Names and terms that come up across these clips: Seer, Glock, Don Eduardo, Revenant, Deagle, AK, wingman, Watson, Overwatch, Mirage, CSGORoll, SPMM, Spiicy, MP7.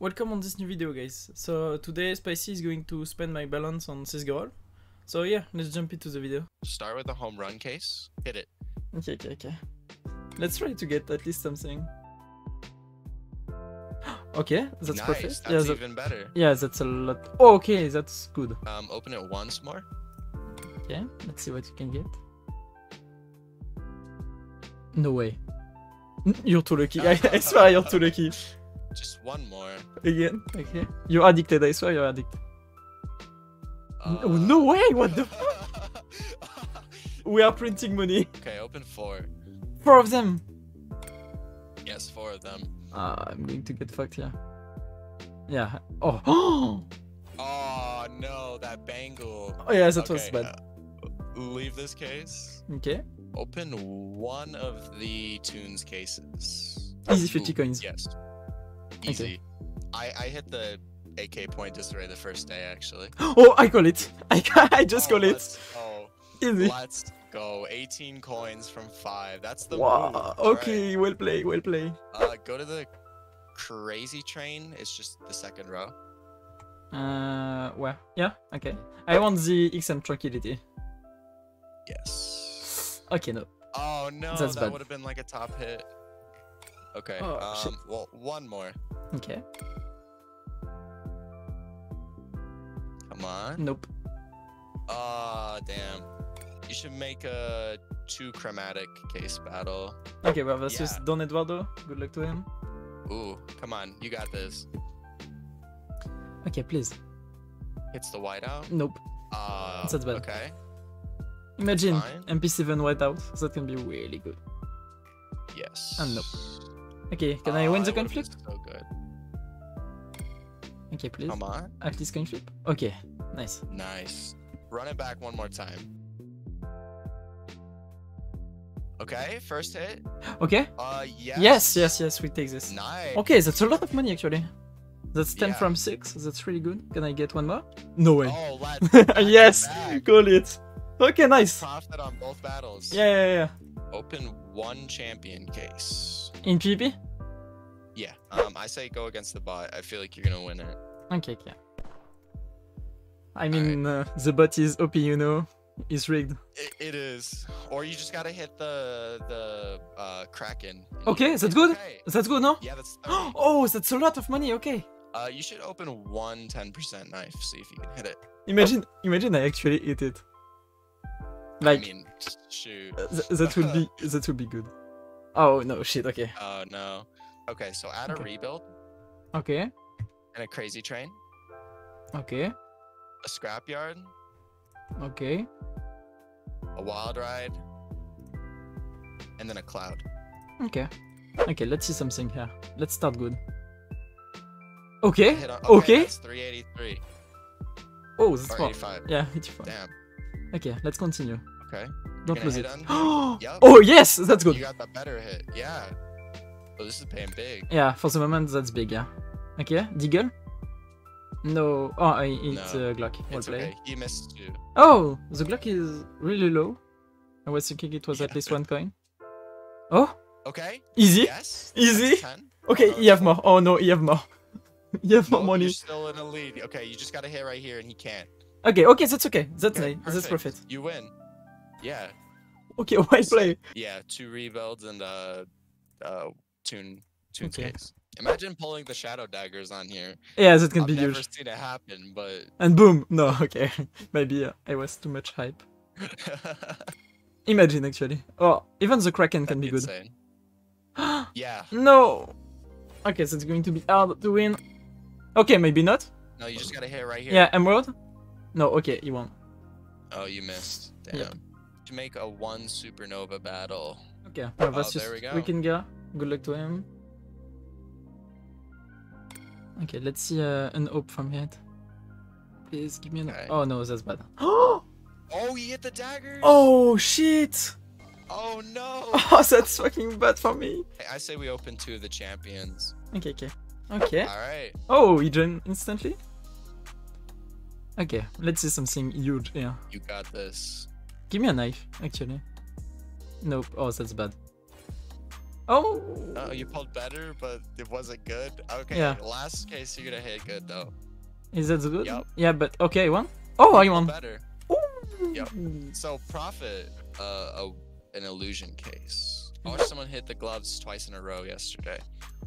Welcome on this new video, guys. So today Spicy is going to spend my balance on CSGORoll. So yeah, let's jump into the video. Start with the home run case. Hit it. Okay. Let's try to get at least something. Okay, that's nice. Perfect. That's even better. Yeah, that's a lot. Oh, okay, that's good. Open it once more. Okay, let's see what you can get. No way. You're too lucky. I swear you're too lucky. Just one more. Again? Okay. You're addicted, I swear you're addicted. No way, what the fuck? We are printing money. Okay, open four. Four of them? Yes, four of them. I'm going to get fucked here. Yeah. Oh. Oh no, that bangle. Oh yes, that was bad. Leave this case. Okay. Open one of the Toons cases. Easy 50 coins. Yes. Easy. Okay. I hit the AK point disarray the first day, actually. Oh, I call it. I just call it. Oh, easy. Let's go. 18 coins from 5. That's the wow. Move. Okay, right. Well played, well played. Go to the crazy train. It's just the second row. Where? Yeah, okay. I want the XM tranquility. Yes. Okay, no. Oh, no. That's that would have been like a top hit. Okay, well, one more. Okay. Come on. Nope. Ah, damn. You should make a 2 chromatic case battle. Okay, well, that's just Don Eduardo. Good luck to him. Ooh, come on. You got this. Okay, please. Hits the whiteout? Nope. That's bad. Okay. Imagine MP7 whiteout. That can be really good. Yes. And nope. Okay, can I win the coin flip? So good. Okay, please. Come on. At least coin flip. Okay, nice. Nice. Run it back one more time. Okay, first hit. Okay. Yes. Yes, we take this. Nice. Okay, that's a lot of money actually. That's 10 from 6. That's really good. Can I get one more? No way. Oh, let's yes, call it. Okay, nice. Profit on both battles. Yeah. Open one champion case. In PvP? Yeah. I say go against the bot. I feel like you're gonna win it. Okay. I mean, the bot is OP, you know. It's rigged. It is. Or you just gotta hit the Kraken. Okay, that's good. Okay. That's good, no? Yeah, that's. 30. Oh, that's a lot of money. Okay. You should open one 10% knife. See if you can hit it. Imagine I actually hit it. Like, I mean, shoot. That would be good. Oh no, shit. Okay. Oh no. Okay, so add a rebuild. Okay. And a crazy train. Okay. A scrapyard. Okay. A wild ride. And then a cloud. Okay. Let's see something here. Let's start good. Okay. Okay. That's 383. Oh, that's 485. Yeah, 85. Damn. Okay, let's continue. Okay. Don't lose it. Yep. Oh yes, that's good. You got the better hit. Yeah. Oh, this is paying big. Yeah, for the moment that's big. Yeah. Okay. Deagle. No. Oh, it's Glock. Well played. Okay. He missed you. Oh, the Glock is really low. I was thinking it was at least one coin. Oh. Okay. Easy. Yes. Easy. Okay. You have more. Oh no, you have more. You have more money. You're still in the lead. Okay, you just got a hit right here, and he can't. Okay, that's okay. That's nice. That's perfect. You win. Yeah. Okay, well played. Yeah, 2 rebuilds and Toons case. Imagine pulling the shadow daggers on here. Yeah, that can be huge. I've never seen it happen, but. And boom. No, okay. Maybe I was too much hype. Imagine actually. Oh, even the Kraken can be good. Yeah. No. Okay, so it's going to be hard to win. Okay, maybe not. No, you just gotta hit right here. Yeah, Emerald. No, okay, you won. Oh, you missed. Damn. Yeah. To make a 1 supernova battle. Okay, well, that's there we go. We can go. Good luck to him. Okay, let's see an op from here. Please give me an. Okay. Oh no, that's bad. Oh! Oh, he hit the dagger. Oh shit! Oh no! Oh, that's fucking bad for me. I say we open 2 of the champions. Okay. All right. Oh, he joined instantly. Okay, let's see something huge here. You got this. Give me a knife, actually. Nope. Oh, that's bad. Oh. You pulled better, but it wasn't good. Okay. Yeah. Last case, you're gonna hit good though. Is that good? Yep. Yeah, but okay, I won. Oh, I won. Better. Ooh. Yep. So profit, an illusion case. I watched someone hit the gloves twice in a row yesterday.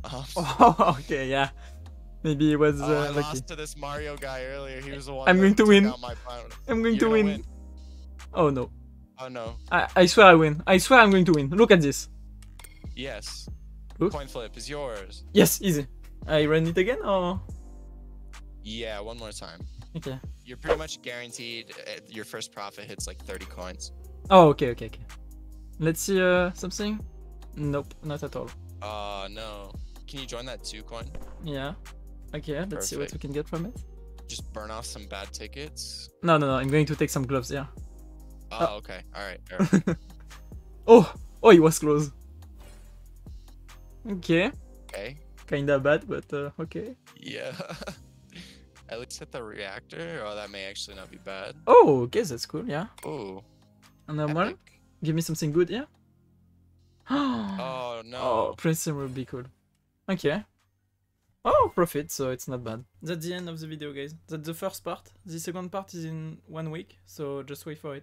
Oh, okay, yeah. Maybe it was I lucky. Lost to this Mario guy earlier. He was the one. I'm going to win. I'm going to win. Oh no. Oh no. I swear I win. I swear I'm going to win. Look at this. Yes. Look. Coin flip is yours. Yes, easy. I run it again or? Yeah, one more time. Okay. You're pretty much guaranteed your first profit hits like 30 coins. Oh, okay, okay, okay. Let's see something. Nope, not at all. No. Can you join that 2 coin? Yeah. Okay, let's see what we can get from it. Just burn off some bad tickets. No, no, no. I'm going to take some gloves, yeah. Oh, okay. All right. All right. Oh, oh, it was close. Okay. Okay. Kinda bad, but okay. Yeah. At least hit the reactor. Oh, that may actually not be bad. Oh, okay. That's cool, yeah. Oh. And then one. Give me something good, yeah? Oh, no. Oh, Prism would be cool. Okay. Oh, profit, so it's not bad. That's the end of the video, guys. That's the first part. The second part is in 1 week, so just wait for it.